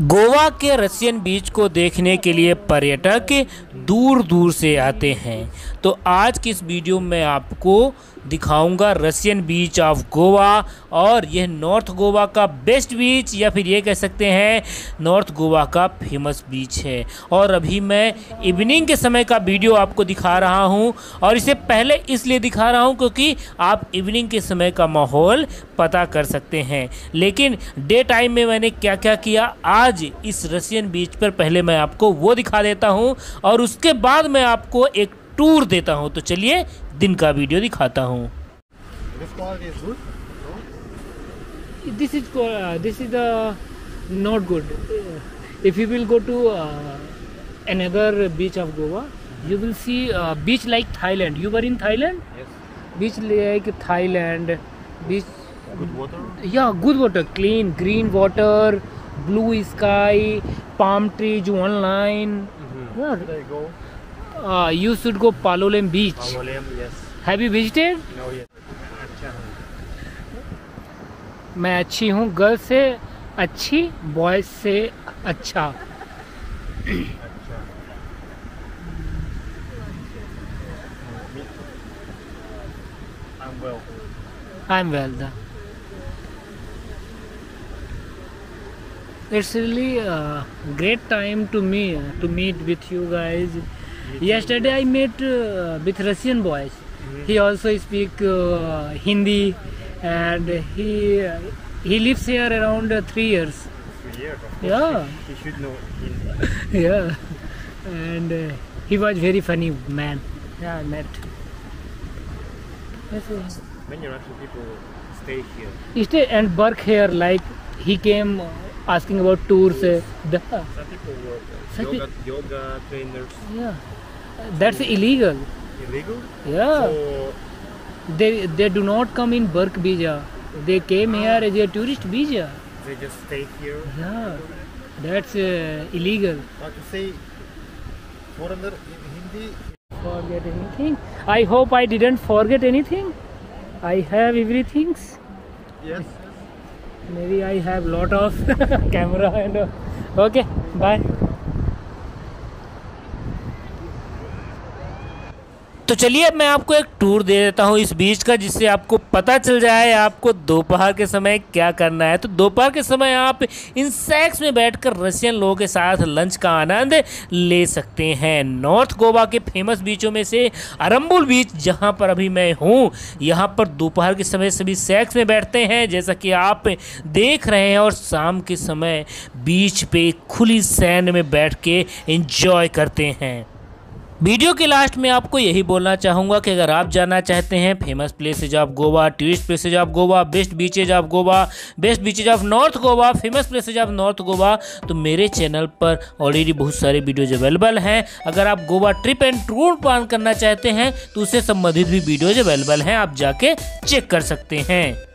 गोवा के रशियन बीच को देखने के लिए पर्यटक दूर दूर से आते हैं। तो आज की इस वीडियो में आपको दिखाऊंगा रशियन बीच ऑफ गोवा, और यह नॉर्थ गोवा का बेस्ट बीच या फिर ये कह सकते हैं नॉर्थ गोवा का फेमस बीच है। और अभी मैं इवनिंग के समय का वीडियो आपको दिखा रहा हूं, और इसे पहले इसलिए दिखा रहा हूं क्योंकि आप इवनिंग के समय का माहौल पता कर सकते हैं। लेकिन डे टाइम में मैंने क्या क्या किया आज इस रशियन बीच पर पहले मैं आपको वो दिखा देता हूं, और उसके बाद मैं आपको एक टूर देता हूं। तो चलिए दिन का वीडियो दिखाता हूं। This is not good. If you will go to another beach of Goa, you will see beach like Thailand. You were in Thailand? Beach like Thailand, beach या good water, clean green water, blue sky, palm trees online. You should go Palolem Beach. Palolem, yes. Have you visited? No, yes. मैं अच्छी हूँ, girl से अच्छी, boy से अच्छा। I'm well. It's really a great time to me to meet with you guys. Yesterday I met with Russian boys. He also speak Hindi, and he lives here around 3 years. 3 years? Yeah. He should know Hindi. Yeah, and he was very funny man. Yeah, I met. Yes. Many Russian people stay here. He stay and work here. Like he came. Asking about tours, the yoga trainers. Yeah, that's illegal. Illegal? Yeah. So they do not come in work visa. They came here as a tourist visa. They just stay here. Yeah, that's illegal. What to say? Foreigner in Hindi. Forget anything? I hope I didn't forget anything. I have everything. Yes. Maybe I have lot of camera and okay, bye. तो चलिए मैं आपको एक tour दे देता हूँ इस बीच का, जिससे आपको पता चल जाए आपको दोपहर के समय क्या करना है। तो दोपहर के समय आप इन सैक्स में बैठकर रशियन लोगों के साथ लंच का आनंद ले सकते हैं। नॉर्थ गोवा के फेमस बीचों में से अरम्बोल बीच, जहाँ पर अभी मैं हूँ, यहाँ पर दोपहर के समय सभी सैक्स में बैठते हैं जैसा कि आप देख रहे हैं, और शाम के समय बीच पे खुली सैंड में बैठ के इंजॉय करते हैं। वीडियो के लास्ट में आपको यही बोलना चाहूँगा कि अगर आप जाना चाहते हैं famous places of Goa, tourist places of Goa, best beaches of Goa, best beaches of north Goa, famous places of north Goa, तो मेरे चैनल पर ऑलरेडी बहुत सारे वीडियोज अवेलेबल हैं। अगर आप Goa trip and tour plan करना चाहते हैं तो उससे संबंधित भी वीडियोज अवेलेबल हैं, आप जाके चेक कर सकते हैं।